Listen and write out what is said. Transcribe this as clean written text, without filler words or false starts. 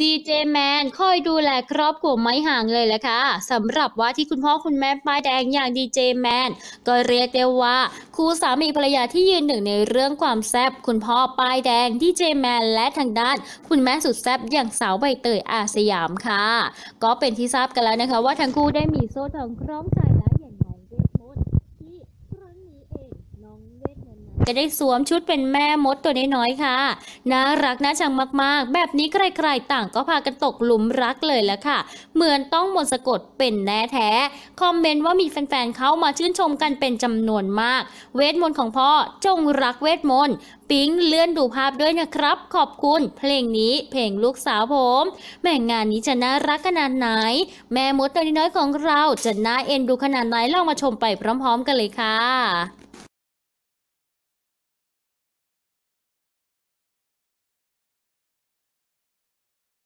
ดีเจแมนคอยดูแลครอบครัวไม่ห่างเลยแหละค่ะสำหรับว่าที่คุณพ่อคุณแม่ป้ายแดงอย่างดีเจแมนก็เรียกได้ว่าคู่สามีภรรยาที่ยืนหนึ่งในเรื่องความแซ่บคุณพ่อป้ายแดงดีเจแมนและทางด้านคุณแม่สุดแซ่บอย่างสาวใบเตยอาสยามค่ะก็เป็นที่ทราบกันแล้วนะคะว่าทั้งคู่ได้มีโซ่ทองคล้องใจและอย่างน้องเวทมนต์ที่ครั้งนี้เองน้องเวทมนต์จะได้สวมชุดเป็นแม่มดตัวน้อยๆค่ะน่ารักน่าชังมากๆแบบนี้ใครๆต่างก็พากันตกหลุมรักเลยละค่ะเหมือนต้องมนต์สะกดเป็นแน่แท้คอมเมนต์ว่ามีแฟนๆเขามาชื่นชมกันเป็นจำนวนมากเวทมนต์ของพ่อจงรักเวทมนต์ปิ๊งเลื่อนดูภาพด้วยนะครับขอบคุณเพลงนี้เพลงลูกสาวผมแม่งานนี้จะน่ารักขนาดไหนแม่มดตัวน้อยๆของเราจะน่าเอ็นดูขนาดไหนลองมาชมไปพร้อมๆกันเลยค่ะ